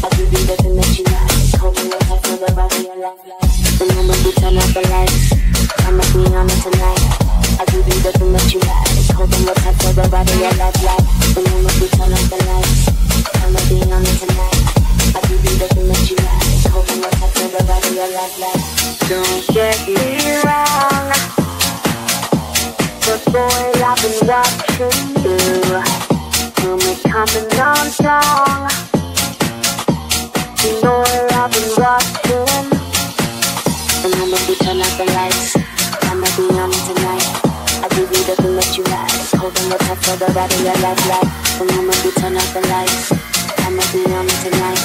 I do be the thing Don't get me wrong, but boy, I've been watching you. You'll be coming on strong. You know I've been watching, and I'm gonna be turning out the lights. I'm gonna be on it tonight. I give you the thing that you like. Holding the top for the ride of your life. And I'm gonna be turning out the lights. I'm gonna be on it tonight.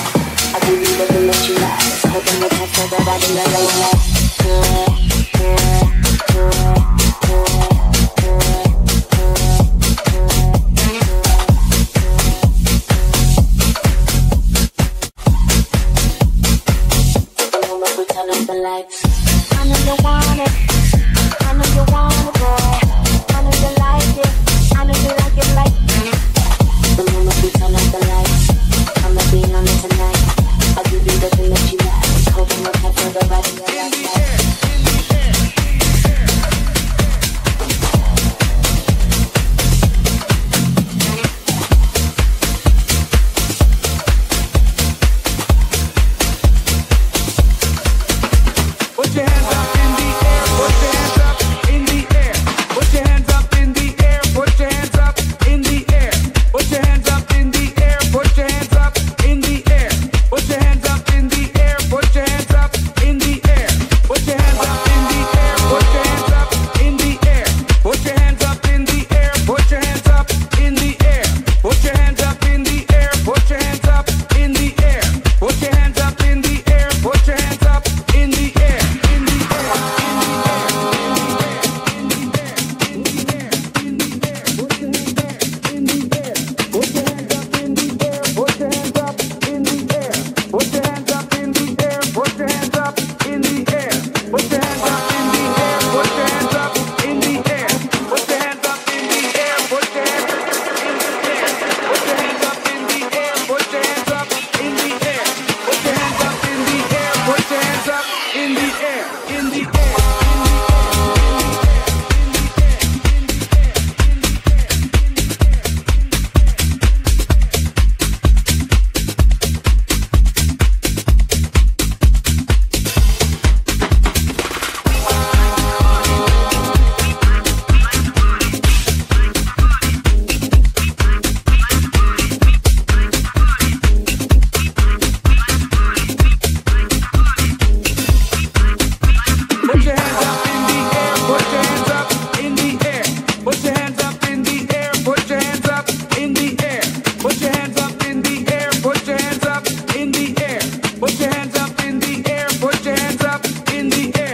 I give you the thing that you like. Hoping the touch of the body that I like. I know that we turn up the lights. I know you want it. I know you want it, boy. I know you like it. I know you like it like me. I know that we turn up the lights. I'm not being on it tonight. I'll give you the thing that you like. Hoping you'll catch everybody in the air, in the air. Put your hands up in the air. Put your hands up in the air. Put your hands up in the air. Put your hands up in the air. Put your hands up in the air. Put your hands up in the air. Put your hands up in the air, put your hands up in the air, put your hands up in the air, put your hands up in the air, put your hands up in the air, put your hands up in the air, put your hands up in the air, put your hands up in the air, put your hands up in the air, put your hands up in the air, in the air, in the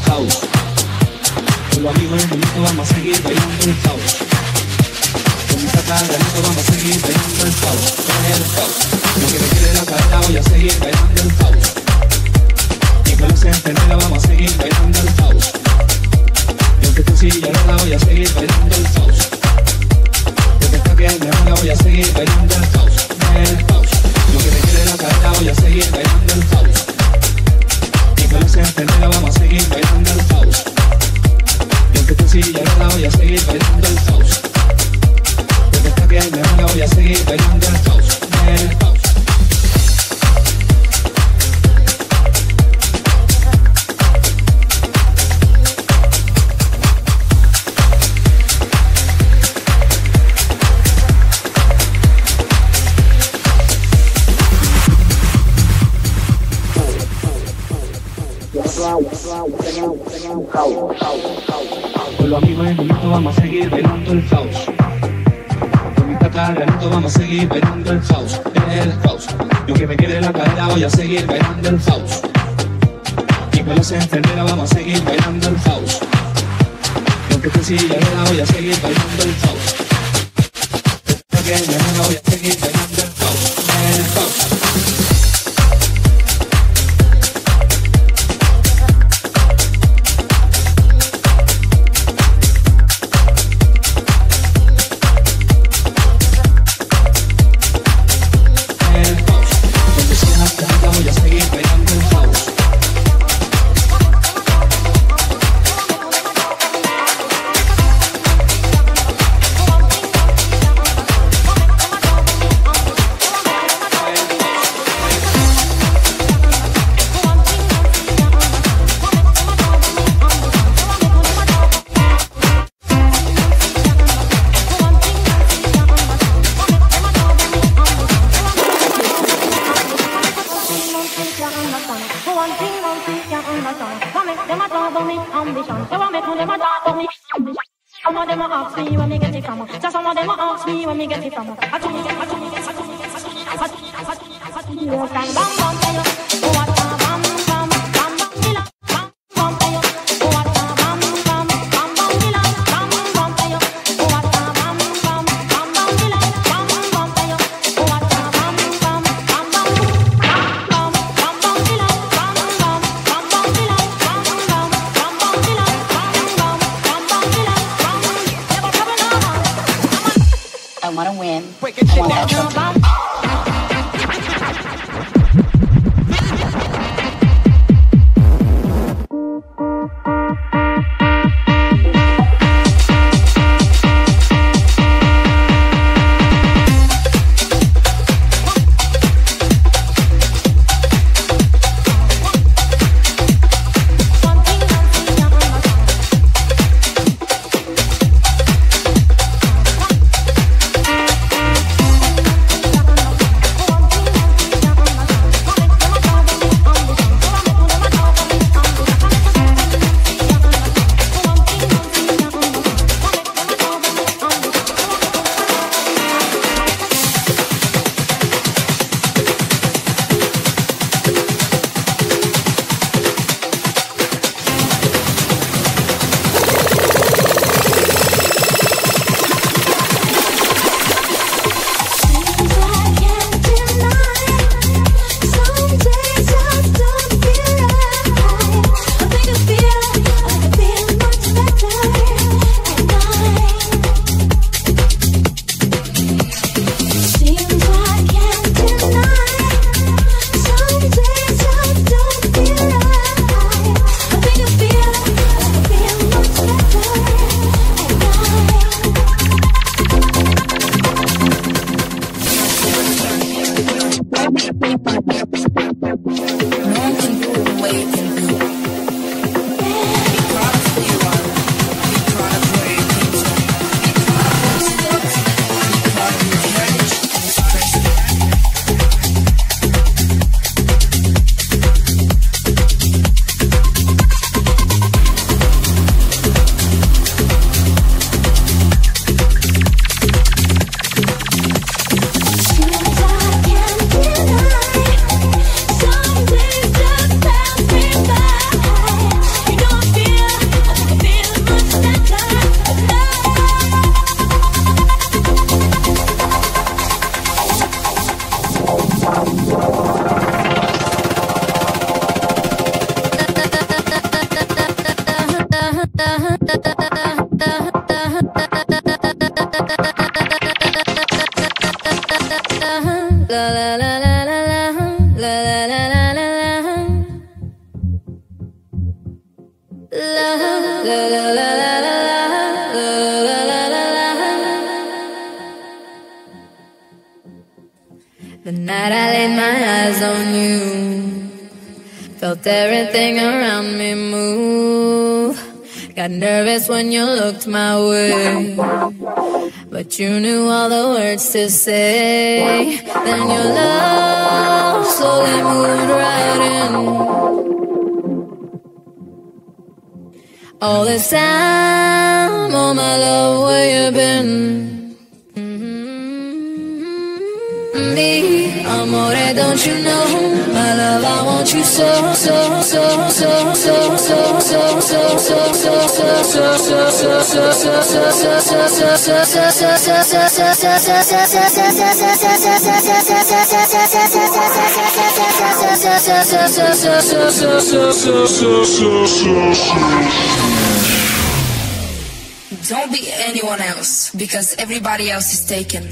air, in the air, in the air, in the air, put your hands up in the air, put your hands up in the air, put your hands up in the air. Put your hands up in the air, put your hands up in the air, put your hands up in the air, put your hands up in the air, put your hands up in the air, put your hands up in the air, put your hands up in the air, put your hands up in the air, put your hands up in the air, put your hands up in the air, in the air. Con los amigos en el momento vamos a seguir bailando el house. Con mi tata ganando vamos a seguir bailando el house, el house. Y aunque me quede la cadera voy a seguir bailando el house. Y con las enfermeras vamos a seguir bailando el house. Y aunque esté en silla voy a seguir bailando el house. To say, then your love slowly moved right in. All this time, oh my love, where you been? Me, amore, don't you know? My love, I want you so, so, so, so, so, so, so, so, so, so, so, so, so, so, so, so, don't be anyone else, because everybody else is taken.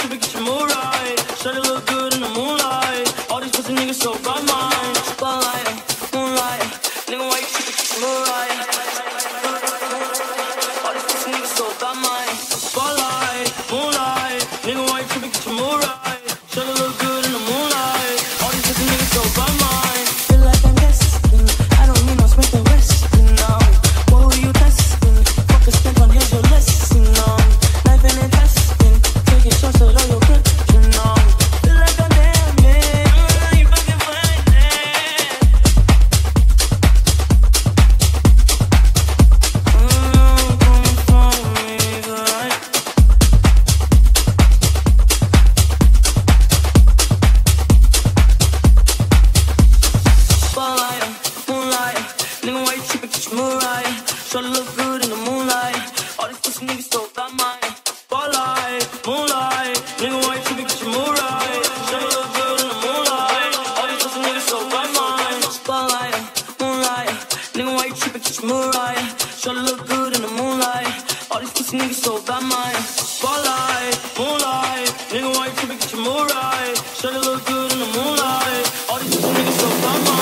should be getting more right. Try to look good in the moonlight. All these pussy niggas so by mine. Spotlight, moonlight. Nigga, why you should be getting more right? All these pussy niggas so by mine. Spotlight, moonlight. Nigga, why you should be getting more right? Try to look good in the moonlight. All these pussy niggas so by mine. Feel like I'm destined. I don't need no space to rest. Now, what were you testing? Fuck a step on, here's your lesson. Try to look good in the moonlight. All these pussy niggas so by mine. Spotlight, moonlight. Nigga, why you tripping? Get your mood right. Try to look good in the moonlight. All these pussy niggas so by mine. Spotlight, moonlight. Nigga, why you tripping? Get your mood right. Try to look good in the moonlight. All these pussy niggas so by mine. Spotlight, moonlight. Nigga, why you tripping? Get your mood right. Try to look good in the moonlight. All these pussy niggas so by mine.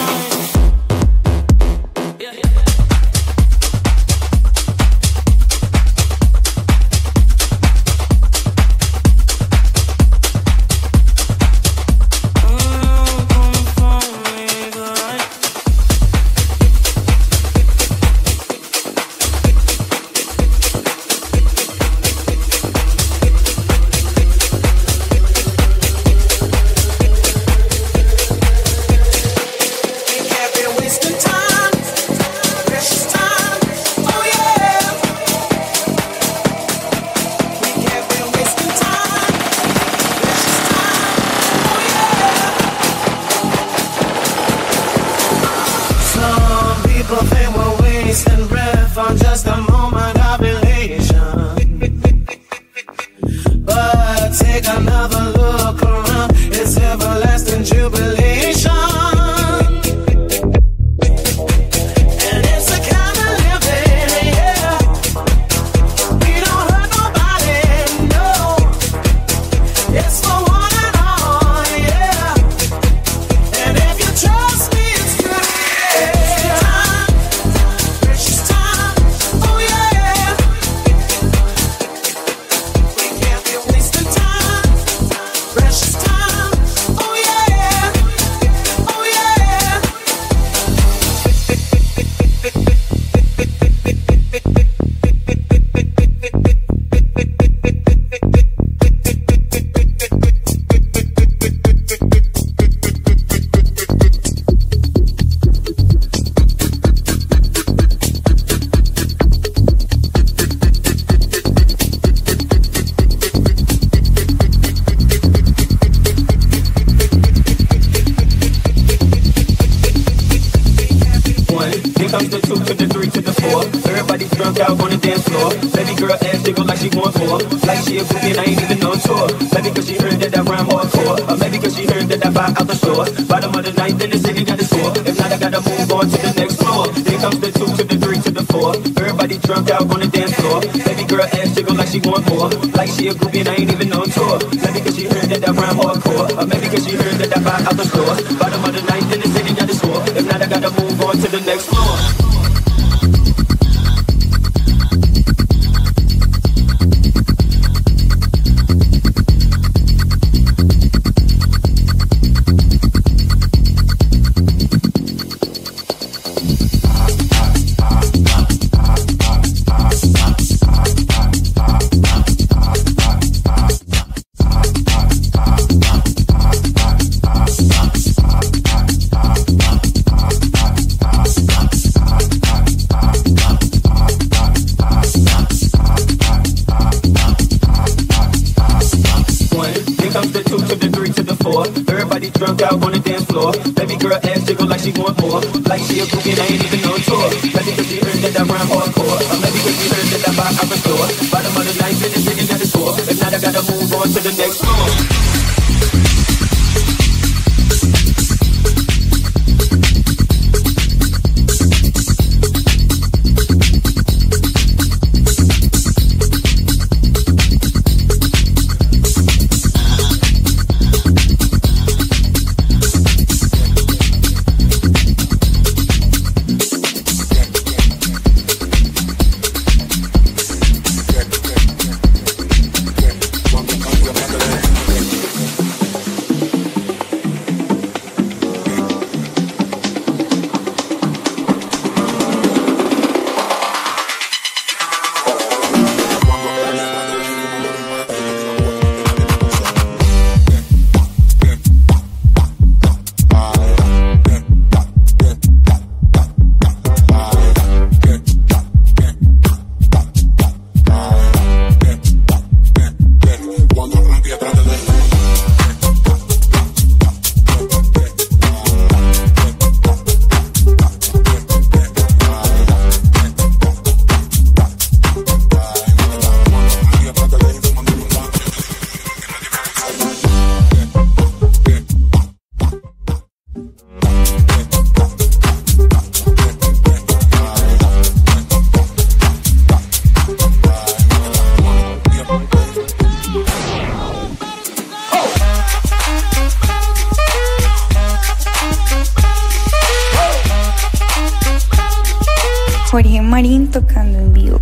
Jorge Marín tocando en vivo.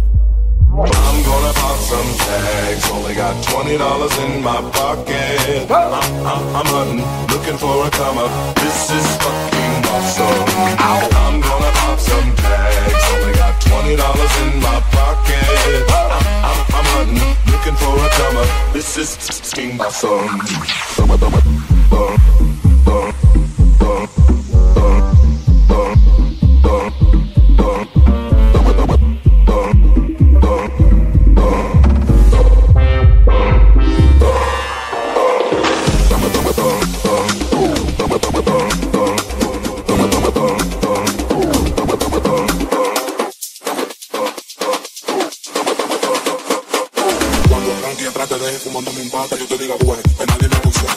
I'm gonna pop some tags, only got $20 in my pocket. I'm hunting, looking for a come up, this is fucking awesome. I'm gonna pop some tags, only got $20 in my pocket. I'm hunting, looking for a come up, this is fucking awesome. Fumándome un bata, yo te diga bueno, a nadie le funciona.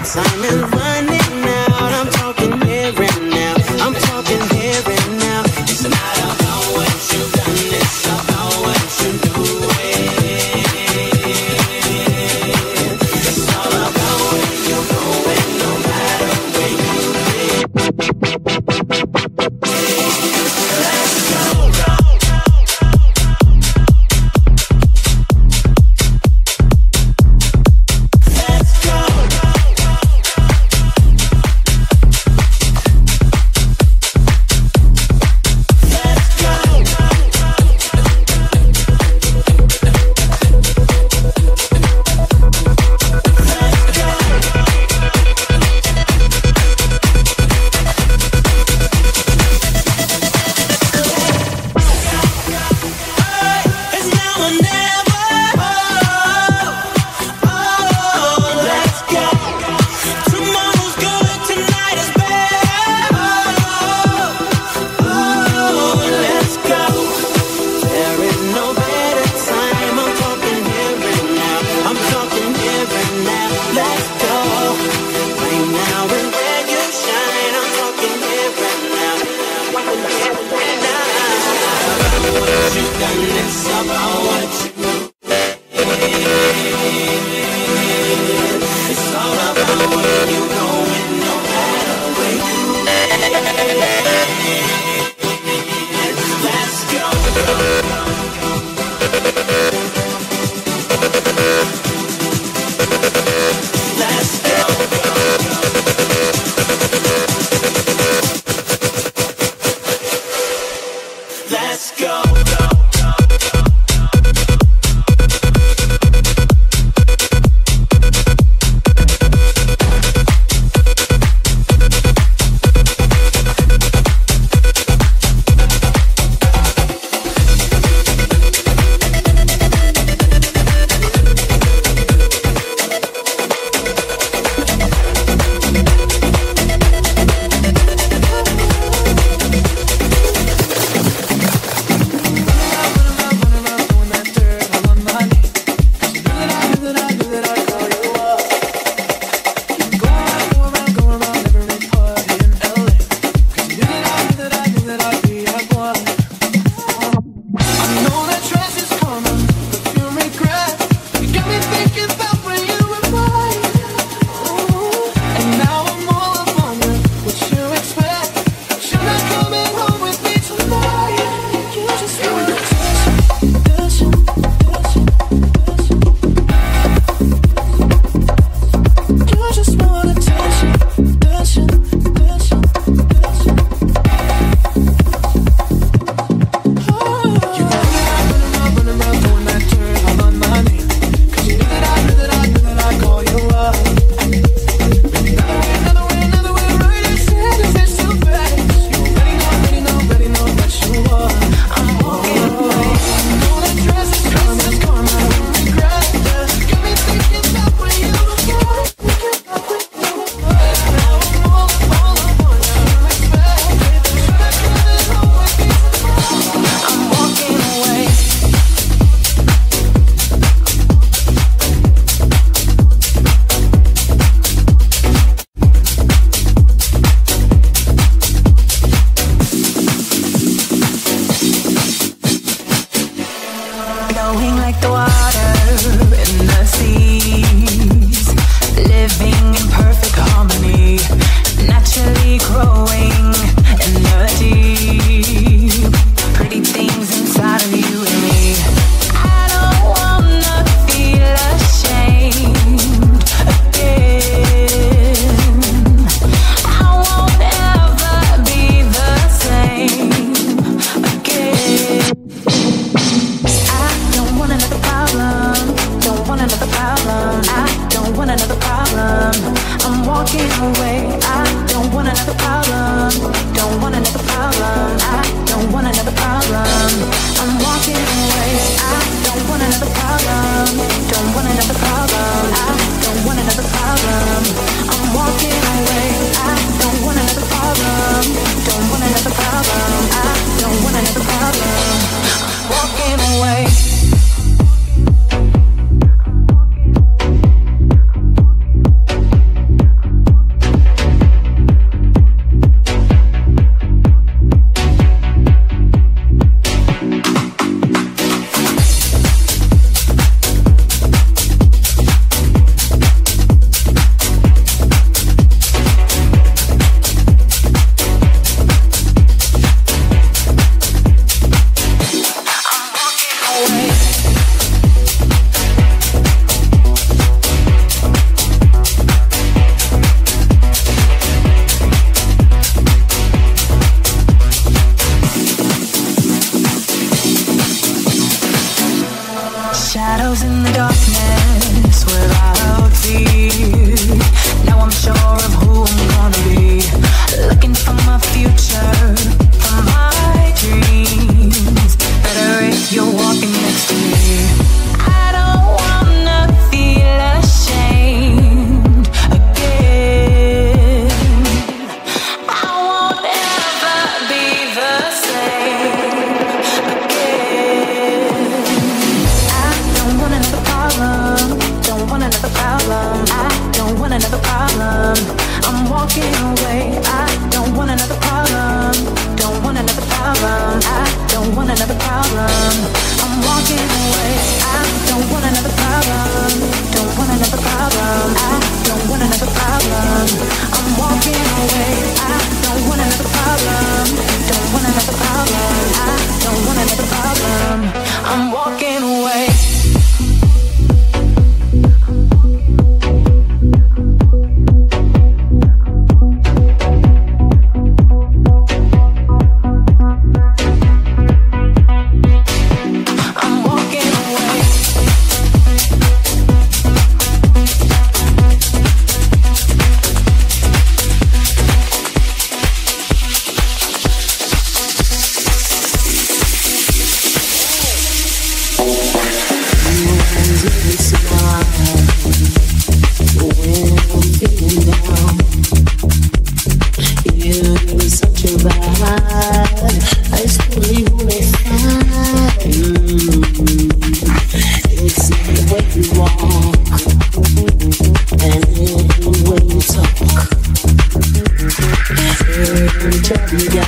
My time is running out. I'm talking here and now. I'm talking here and now. It's not about what you've done, it's about what you're doing. It's all about where you're going, no matter where you've been. It's about what you do. It's all about where you're going, no matter where you're. Let's go. Let's go. Flowing like the water in the seas, living in perfect harmony, naturally growing in the deep. Pretty things inside of you and me. I don't wanna feel ashamed again. I won't ever be the same again. I don't want another problem. I'm walking away. I don't want another problem. Don't want another problem. I don't want another problem. I'm walking away. I don't want another problem. Don't want another problem. I don't want another problem. I'm walking away. I don't want another problem. Don't want another problem. I don't want another problem. Walking away. me down.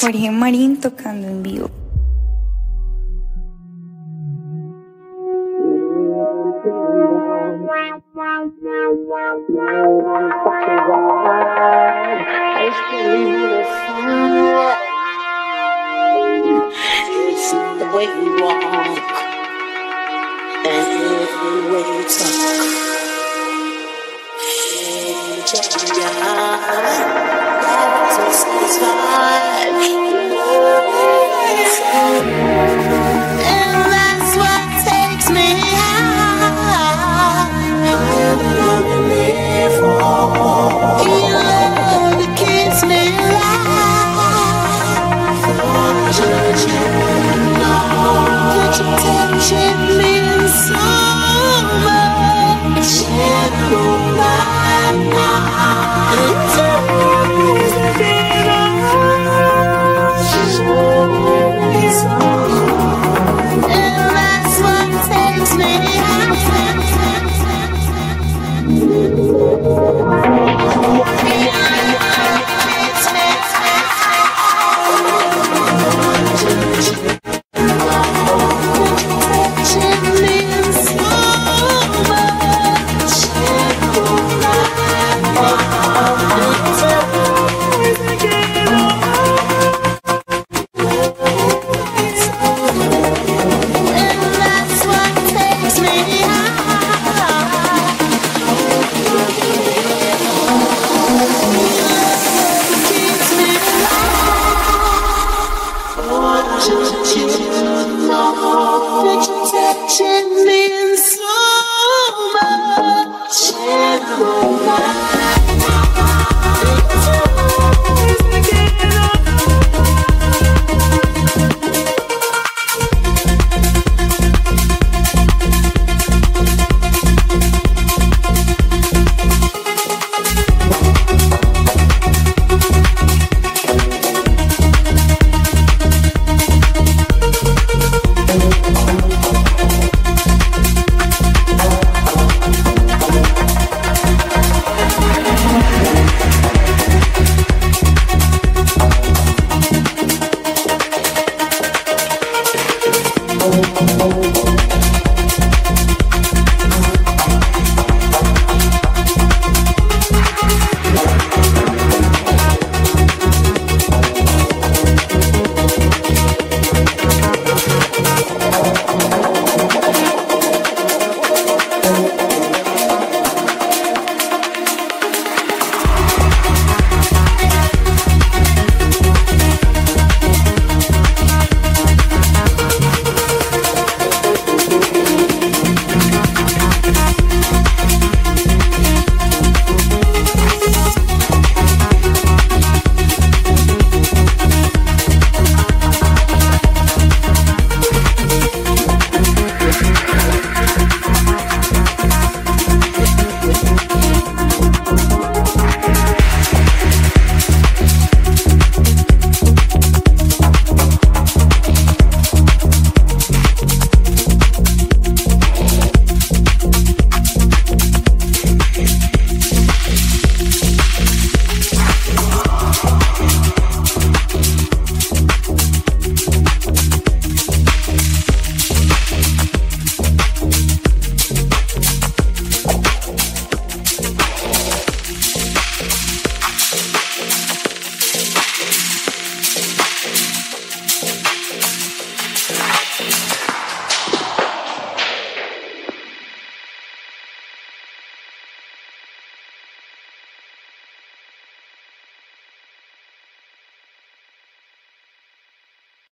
Jorge Marín tocando en vivo. It's the way we walk and the way we talk. Check me out.